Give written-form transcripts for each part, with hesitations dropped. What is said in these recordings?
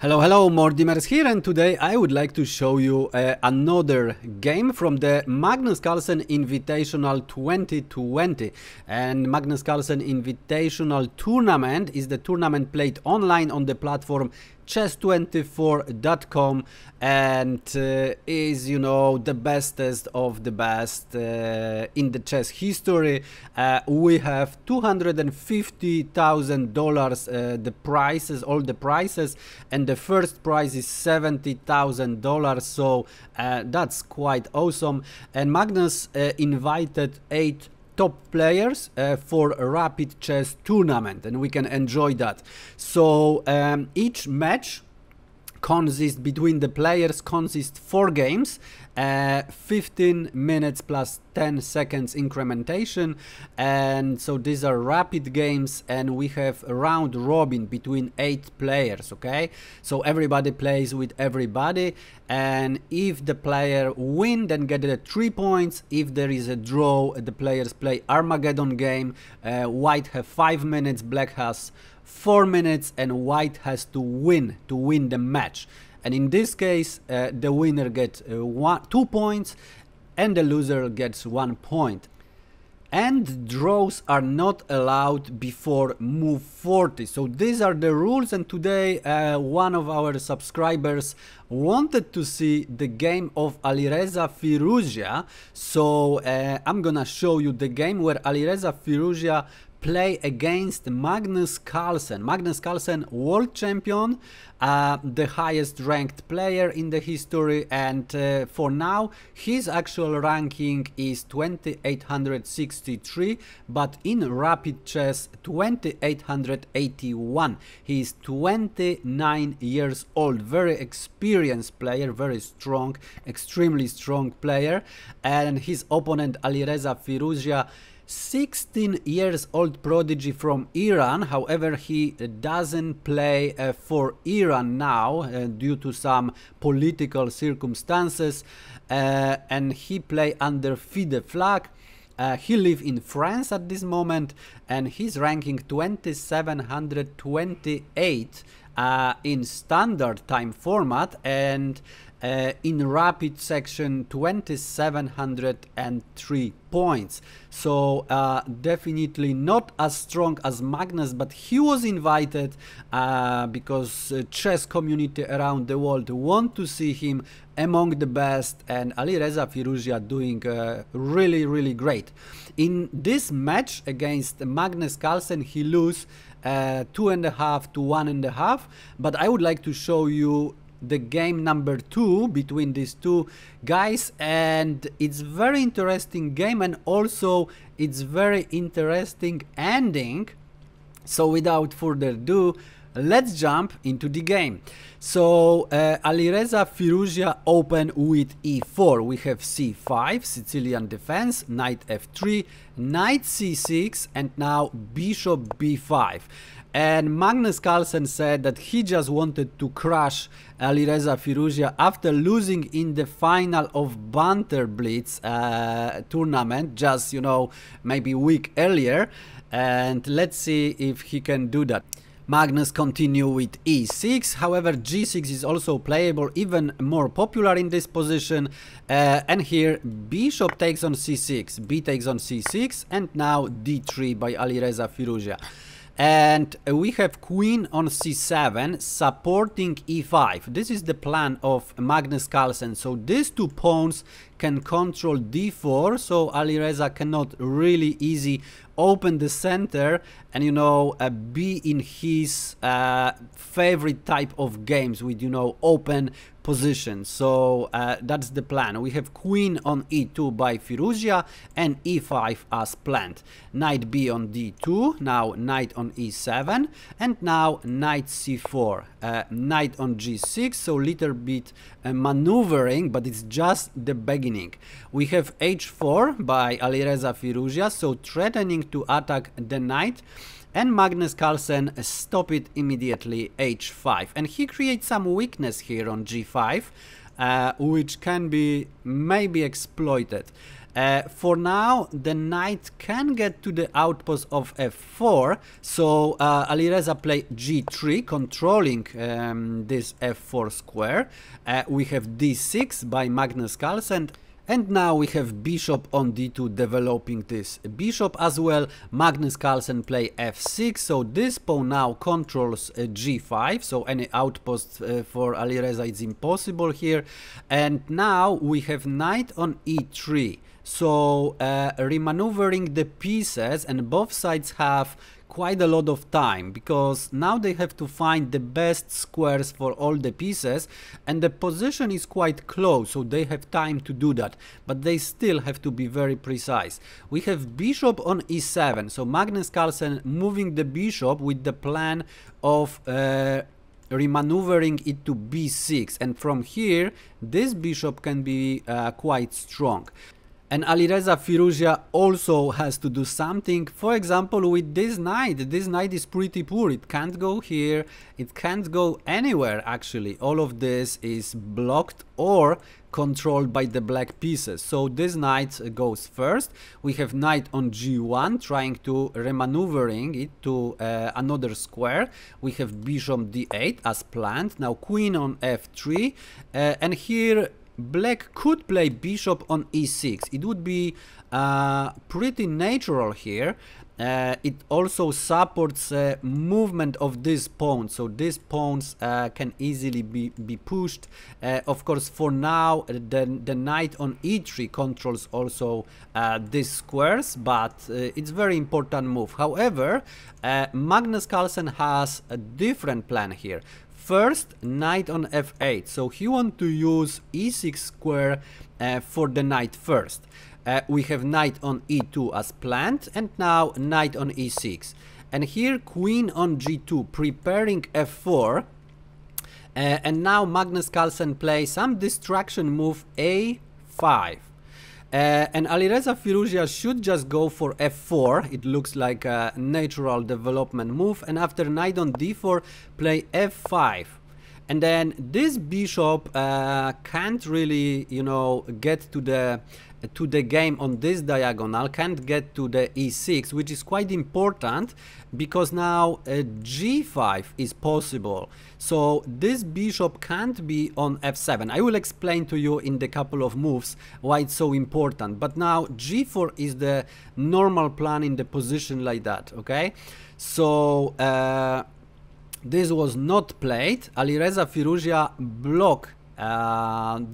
Hello, hello, Mortimers here, and today I would like to show you another game from the Magnus Carlsen Invitational 2020. And Magnus Carlsen Invitational Tournament is the tournament played online on the platform chess24.com and is, you know, the bestest of the best in the chess history. We have $250,000 the prices, all the prices, and the first prize is $70,000, so that's quite awesome. And Magnus invited 8 top players for a rapid chess tournament, and we can enjoy that. So each match consists between the players 4 games, 15 minutes plus 10 seconds incrementation, and so these are rapid games, and we have a round robin between 8 players. Okay, so everybody plays with everybody, and if the player win, then get the 3 points. If there is a draw, the players play Armageddon game. White have 5 minutes, black has 4 minutes, and white has to win the match. And in this case, the winner gets 2 points and the loser gets 1 point. And draws are not allowed before move 40. So these are the rules, and today one of our subscribers wanted to see the game of Alireza Firouzja. So I'm gonna show you the game where Alireza Firouzja play against Magnus Carlsen. Magnus Carlsen, world champion, the highest ranked player in the history, and for now his actual ranking is 2863, but in rapid chess 2881. He is 29 years old, very experienced player, very strong, extremely strong player. And his opponent Alireza Firouzja, 16 years old prodigy from Iran. However, he doesn't play for Iran now due to some political circumstances, and he play under FIDE flag. He lives in France at this moment, and he's ranking 2728 in standard time format, and in rapid section 2703 points. So definitely not as strong as Magnus, but he was invited because chess community around the world want to see him among the best, and Alireza Firouzja doing really, really great. In this match against Magnus Carlsen, he lose 2.5 to 1.5, but I would like to show you the game number 2 between these 2 guys, and it's very interesting game, and also it's very interesting ending. So without further ado, let's jump into the game. So Alireza Firouzja open with e4. We have c5, Sicilian defense, knight f3, knight c6, and now bishop b5. And Magnus Carlsen said that he just wanted to crush Alireza Firouzja after losing in the final of Banter Blitz tournament, just, you know, maybe a week earlier. And let's see if he can do that. Magnus continue with e6. However, g6 is also playable, even more popular in this position. And here bishop takes on c6, b takes on c6, and now d3 by Alireza Firouzja. And we have queen on c7 supporting e5. This is the plan of Magnus Carlsen. So these 2 pawns can control d4, so Alireza cannot really easy open the center and, you know, be in his favorite type of games with, you know, open position. So that's the plan. We have queen on e2 by Firouzja and e5 as planned. Knight b on d2, now knight on e7, and now knight c4, knight on g6, so little bit maneuvering, but it's just the beginning. We have h4 by Alireza Firouzja, so threatening to attack the knight, and Magnus Carlsen stop it immediately, h5. And he creates some weakness here on g5, which can be maybe exploited. For now, the knight can get to the outpost of f4, so Alireza play g3, controlling this f4 square. We have d6 by Magnus Carlsen. And now we have bishop on d2 developing this bishop as well. Magnus Carlsen play f6, so this pawn now controls g5, so any outpost for Alireza is impossible here. And now we have knight on e3, so remaneuvering the pieces, and both sides have quite a lot of time, because now they have to find the best squares for all the pieces, and the position is quite close, so they have time to do that, but they still have to be very precise. We have bishop on e7, so Magnus Carlsen moving the bishop with the plan of remaneuvering it to b6, and from here this bishop can be quite strong. And Alireza Firouzja also has to do something, for example with this knight. This knight is pretty poor, it can't go here, it can't go anywhere actually. All of this is blocked or controlled by the black pieces, so this knight goes first. We have knight on g1 trying to remaneuvering it to another square. We have bishop d8 as planned, now queen on f3, and here black could play bishop on e6. It would be pretty natural here. It also supports movement of this pawn, so these pawns can easily be pushed. Of course, for now, the knight on e3 controls also these squares, but it's very important move. However, Magnus Carlsen has a different plan here. First, knight on f8, so he wants to use e6 square for the knight first. We have knight on e2 as planned, and now knight on e6. And here queen on g2, preparing f4. And now Magnus Carlsen plays some distraction move a5. And Alireza Firouzja should just go for f4, it looks like a natural development move, and after knight on d4 play f5, and then this bishop can't really, you know, get to the game on this diagonal, can't get to the e6, which is quite important, because now g5 is possible, so this bishop can't be on f7. I will explain to you in the couple of moves why it's so important, but now g4 is the normal plan in the position like that, okay? So this was not played. Alireza Firouzja block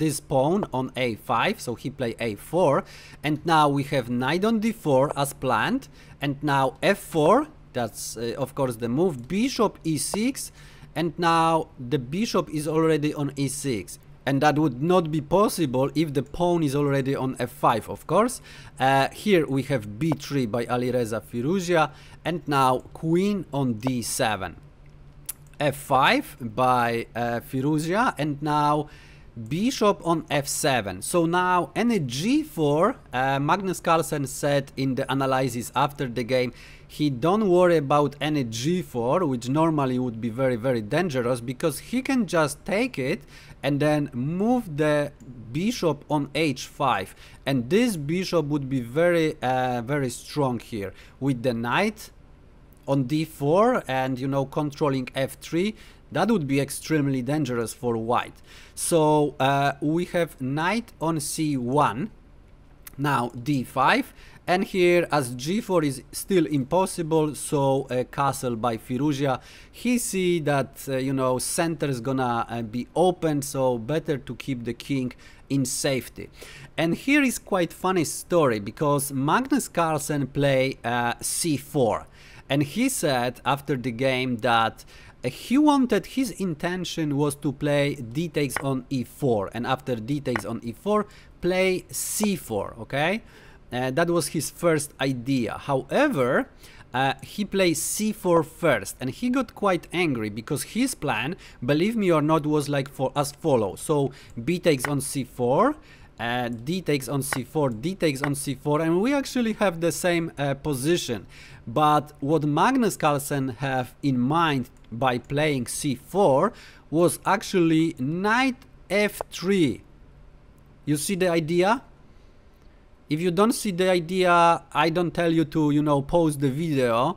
this pawn on a5, so he play a4, and now we have knight on d4 as planned, and now f4, that's of course the move, bishop e6, and now the bishop is already on e6. And that would not be possible if the pawn is already on f5, of course. Here we have b3 by Alireza Firouzja, and now queen on d7. f5 by Firouzja, and now bishop on f7. So now any g4, Magnus Carlsen said in the analysis after the game, he don't worry about any g4, which normally would be very, very dangerous, because he can just take it and then move the bishop on h5, and this bishop would be very, very strong here with the knight on d4 and, you know, controlling f3. That would be extremely dangerous for white. So we have knight on c1, now d5, and here as g4 is still impossible, so a castle by Firouzja. He see that you know, center is gonna be open, so better to keep the king in safety. And here is quite funny story, because Magnus Carlsen play c4, and he said after the game that he wanted, his intention was to play d takes on e4, and after d takes on e4 play c4, okay? That was his first idea. However, he plays c4 first, and he got quite angry, because his plan, believe me or not, was like as follows. So b takes on c4, d takes on c4, d takes on c4, and we actually have the same position. But what Magnus Carlsen have in mind by playing c4 was actually knight f3. You see the idea? If you don't see the idea, I don't tell you to, you know, pause the video.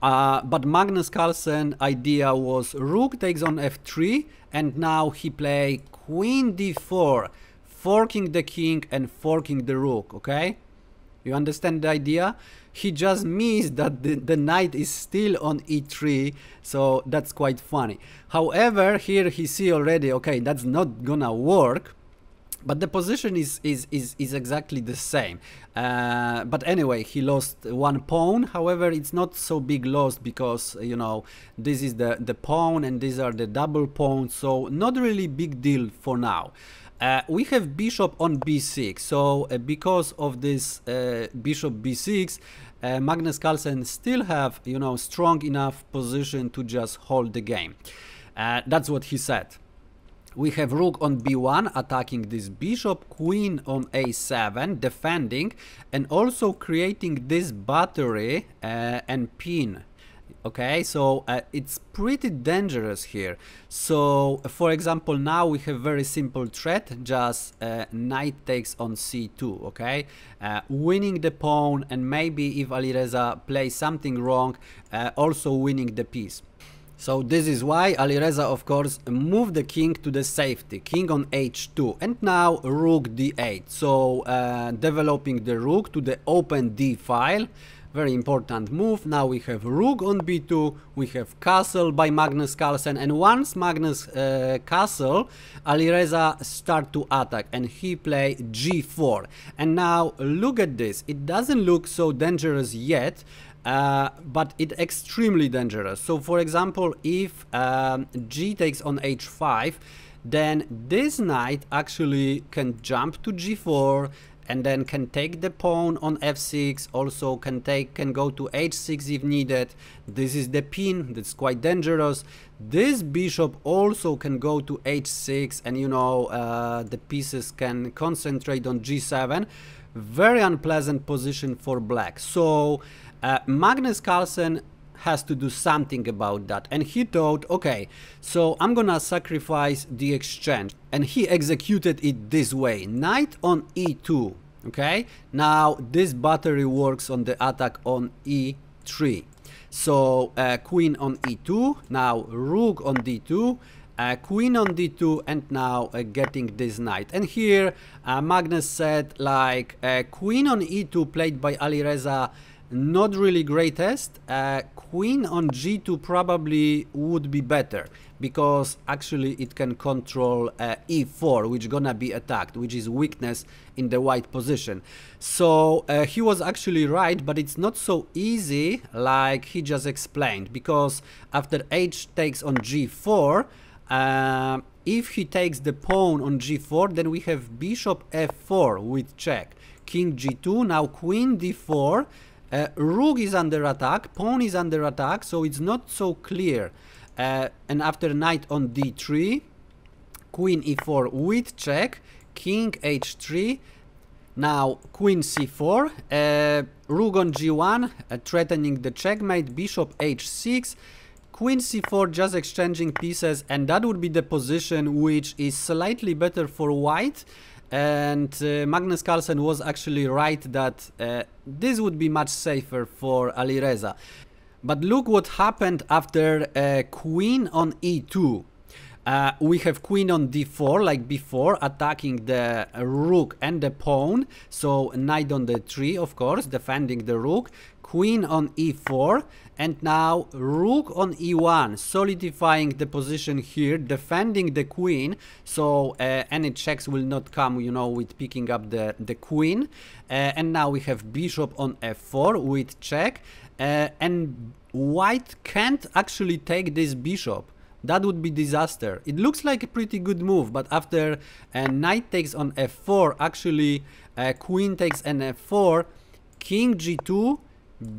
But Magnus Carlsen's idea was rook takes on f3, and now he play queen d4, forking the king and forking the rook, okay? You understand the idea? He just missed that the knight is still on e3, so that's quite funny. However, here he see already, okay, that's not gonna work. But the position is exactly the same. But anyway, he lost one pawn. However, it's not so big loss because, you know, this is the pawn and these are the double pawns. So not really big deal for now. We have bishop on b6. So because of this bishop b6, Magnus Carlsen still have, you know, strong enough position to just hold the game. That's what he said. We have rook on b1 attacking this bishop, queen on a7 defending and also creating this battery and pin. Okay, so it's pretty dangerous here. So for example, now we have very simple threat, just knight takes on c2, okay? Winning the pawn and maybe if Alireza plays something wrong, also winning the piece. So this is why Alireza, of course, moved the king to the safety, king on h2 and now rook d8. So developing the rook to the open d file, very important move. Now we have rook on b2, we have castle by Magnus Carlsen, and once Magnus castle, Alireza start to attack and he play g4. And now look at this, it doesn't look so dangerous yet. But it's extremely dangerous. So for example, if g takes on h5, then this knight actually can jump to g4 and then can take the pawn on f6, also can go to h6 if needed. This is the pin, that's quite dangerous. This bishop also can go to h6 and, you know, the pieces can concentrate on g7. Very unpleasant position for black. So Magnus Carlsen has to do something about that, and he thought, okay, so I'm gonna sacrifice the exchange, and he executed it this way, knight on e2, okay? Now this battery works on the attack on e3, so queen on e2, now rook on d2, queen on d2, and now getting this knight. And here Magnus said, like, queen on e2 played by Alireza, not really greatest. Queen on g2 probably would be better because actually it can control e4, which gonna be attacked, which is weakness in the white position. So he was actually right, but it's not so easy like he just explained, because after h takes on g4, if he takes the pawn on g4, then we have bishop f4 with check, king g2, now queen d4. Rook is under attack, pawn is under attack, so it's not so clear. And after knight on d3, queen e4 with check, king h3, now queen c4, rook on g1, threatening the checkmate, bishop h6, queen c4, just exchanging pieces, and that would be the position which is slightly better for white. And Magnus Carlsen was actually right that this would be much safer for Alireza. But look what happened after queen on e2. We have queen on d4 like before, attacking the rook and the pawn. So knight on the 3, of course, defending the rook. Queen on e4 and now rook on e1, solidifying the position here, defending the queen. So any checks will not come, you know, with picking up the queen. And now we have bishop on f4 with check. And white can't actually take this bishop. That would be disaster. It looks like a pretty good move, but after knight takes on f4, actually queen takes on f4, king g2,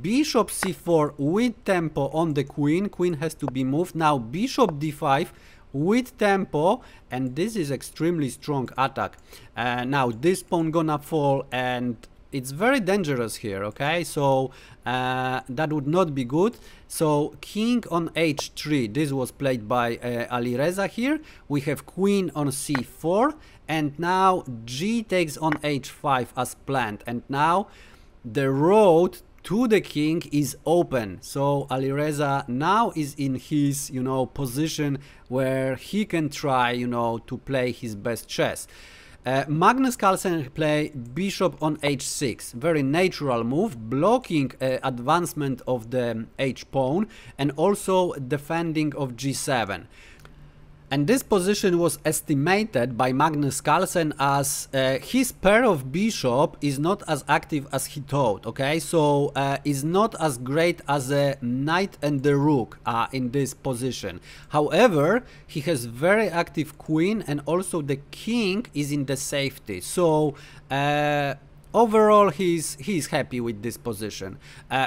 bishop c4 with tempo on the queen. Queen has to be moved. Now bishop d5 with tempo, and this is extremely strong attack. Now this pawn gonna fall, and it's very dangerous here, okay? So that would not be good. So king on h3, this was played by Alireza here. We have queen on c4 And now g takes on h5 as planned. And now the road to the king is open. So Alireza now is in his, position where he can try, to play his best chess. Magnus Carlsen play bishop on h6, very natural move, blocking advancement of the h pawn and also defending of g7. And this position was estimated by Magnus Carlsen as his pair of bishop is not as active as he thought, okay? So is not as great as a knight and the rook in this position. However, he has very active queen and also the king is in the safety. So overall, he's happy with this position.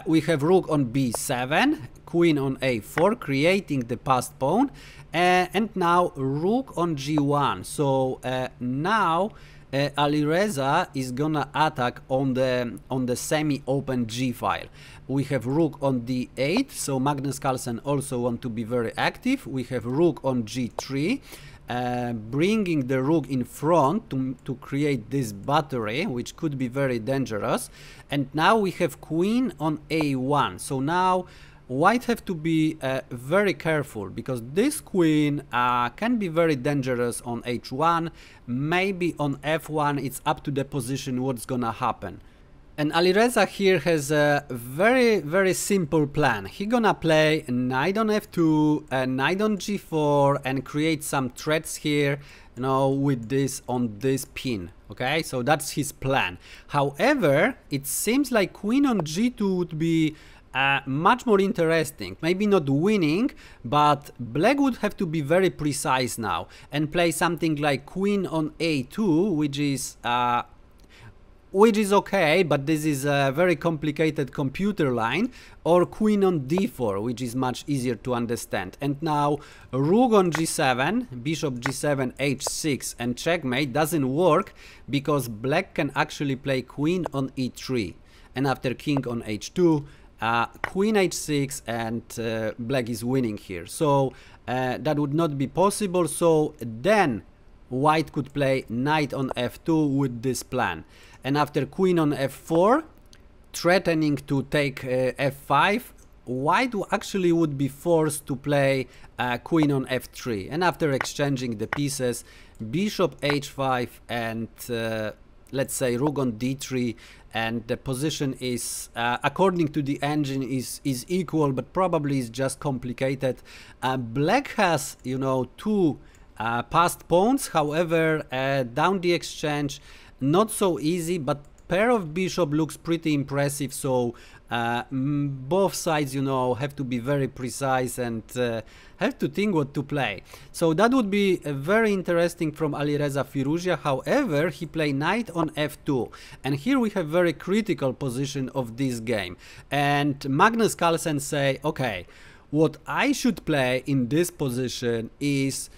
We have rook on b7, queen on a4, creating the passed pawn, and now rook on g1. So now Alireza is gonna attack on the semi-open g file. We have rook on d8, so Magnus Carlsen also wants to be very active. We have rook on g3. Bringing the rook in front to create this battery, which could be very dangerous. And now we have queen on a1. So now white have to be very careful, because this queen can be very dangerous on h1, maybe on f1. It's up to the position what's gonna happen. And Alireza here has a very simple plan. He's gonna play knight on f2, knight on g4, and create some threats here, with this on this pin. Okay, so that's his plan. However, it seems like queen on g2 would be much more interesting. Maybe not winning, but black would have to be very precise now and play something like queen on a2, which is okay, but this is a very complicated computer line, or queen on d4, which is much easier to understand. And now rook on g7, bishop g7, h6, and checkmate doesn't work, because black can actually play queen on e3, and after king on h2, queen h6, and black is winning here. So that would not be possible. So then white could play knight on f2 with this plan. And after queen on f4, threatening to take f5, white actually would be forced to play queen on f3. And after exchanging the pieces, bishop h5, and let's say rook on d3, and the position is, according to the engine, is equal, but probably is just complicated. Black has, two passed pawns. However, down the exchange, not so easy, but pair of bishop looks pretty impressive. So both sides, have to be very precise and have to think what to play. So that would be very interesting from Alireza Firouzja. However, he play knight on f2, and here we have very critical position of this game. And Magnus Carlsen say, okay, what I should play in this position is,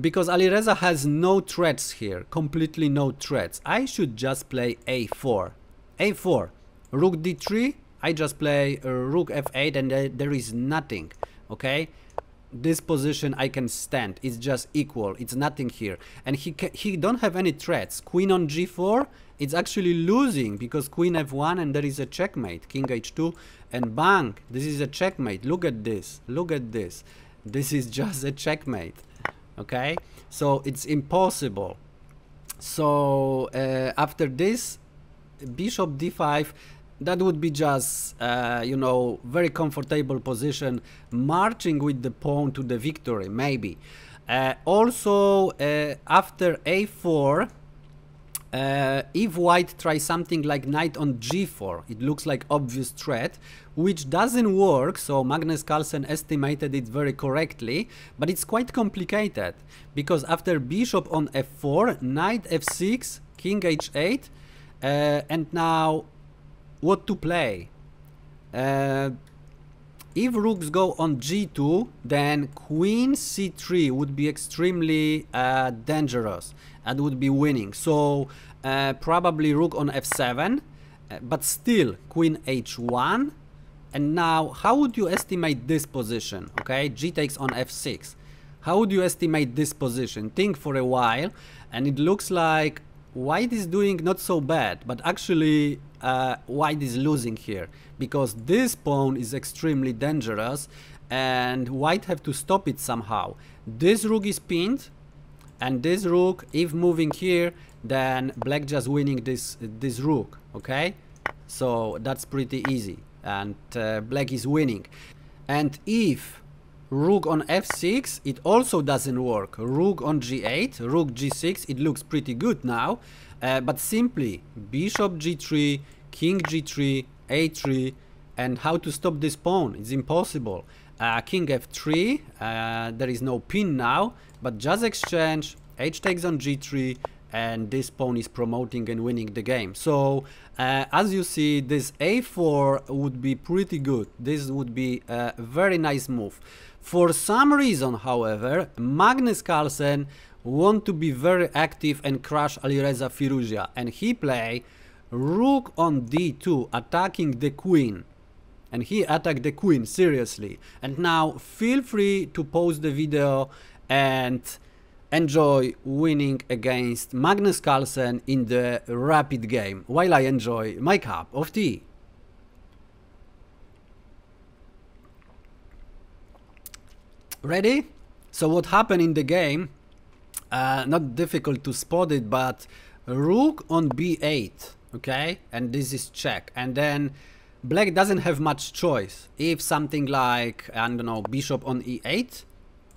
because Alireza has no threats here, completely no threats, I should just play a4. a4, rook d3, I just play rook f8, and there is nothing, okay? This position I can stand, it's just equal, it's nothing here. And he don't have any threats. Queen on g4, it's actually losing, because queen f1, and there is a checkmate, king h2, and bang, this is a checkmate. Look at this, look at this. This is just a checkmate. Okay, so it's impossible. So after this, bishop d5, that would be just, very comfortable position, marching with the pawn to the victory, maybe. Also, after a4, if white tries something like knight on g4, it looks like obvious threat, which doesn't work. So Magnus Carlsen estimated it very correctly, but it's quite complicated, because after bishop on f4, knight f6, king h8, and now what to play? If rooks go on g2, then queen c3 would be extremely dangerous and would be winning. So probably rook on f7, but still queen h1. And now, how would you estimate this position? Okay, g takes on f6. How would you estimate this position? Think for a while, and it looks like white is doing not so bad, but actually white is losing here, because this pawn is extremely dangerous and white have to stop it somehow. This rook is pinned, and this rook, if moving here, then black just winning this rook, okay? So that's pretty easy, and black is winning. And if rook on f6, it also doesn't work. Rook on g8, rook g6, it looks pretty good now, but simply bishop g3, king g3, a3, and how to stop this pawn? It's impossible. King f3, there is no pin now, but just exchange, h takes on g3, and this pawn is promoting and winning the game. So as you see, this a4 would be pretty good. This would be a very nice move. For some reason, however, Magnus Carlsen want to be very active and crush Alireza Firouzja, and he play rook on d2, attacking the queen. And he attacked the queen, seriously. And now feel free to pause the video and enjoy winning against Magnus Carlsen in the rapid game, while I enjoy my cup of tea. Ready? So what happened in the game, not difficult to spot it, but rook on b8, okay? And this is check, and then black doesn't have much choice. If something like, I don't know, bishop on e8,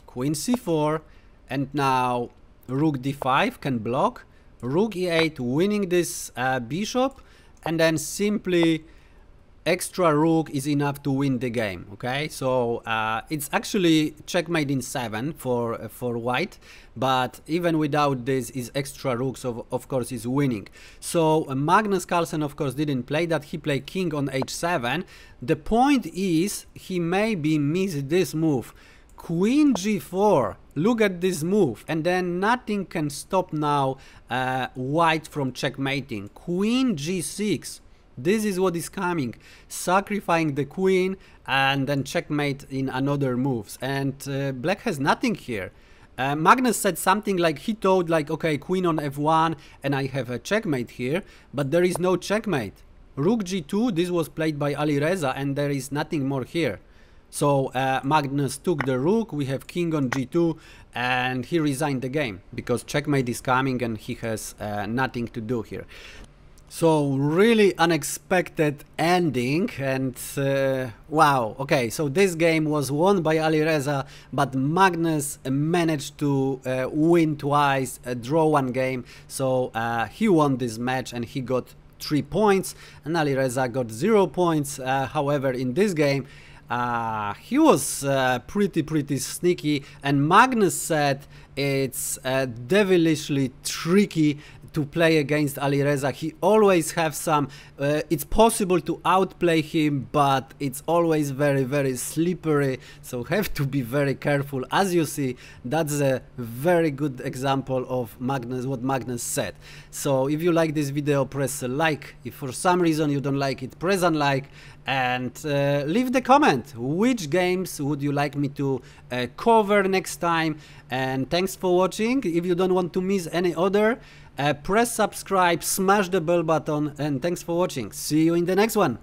queen c4, and now rook d5 can block, rook e8 winning this bishop, and then simply extra rook is enough to win the game, okay? So it's actually checkmate in 7 for white, but even without this is extra rook, so of course is winning. So Magnus Carlsen of course didn't play that, he played king on h7. The point is he maybe missed this move. Queen g4, look at this move, and then nothing can stop now white from checkmating. Queen g6. This is what is coming, sacrificing the queen and then checkmate in another moves, and black has nothing here. Magnus said something like, he thought like, okay, queen on f1 and I have a checkmate here, but there is no checkmate. Rook g2, this was played by Alireza, and there is nothing more here. So Magnus took the rook, we have king on g2, and he resigned the game because checkmate is coming and he has nothing to do here. So really unexpected ending, and wow, okay, so this game was won by Alireza, but Magnus managed to win twice, draw one game, so he won this match and he got 3 points, and Alireza got 0 points. However, in this game, he was pretty sneaky, and Magnus said it's devilishly tricky to play against Alireza. He always have some, it's possible to outplay him, but it's always very slippery, so have to be very careful. As you see, that's a very good example of Magnus, what Magnus said. So if you like this video, press like. If for some reason you don't like it, press unlike, and leave the comment which games would you like me to cover next time. And thanks for watching. If you don't want to miss any other, press subscribe, smash the bell button, and thanks for watching. See you in the next one.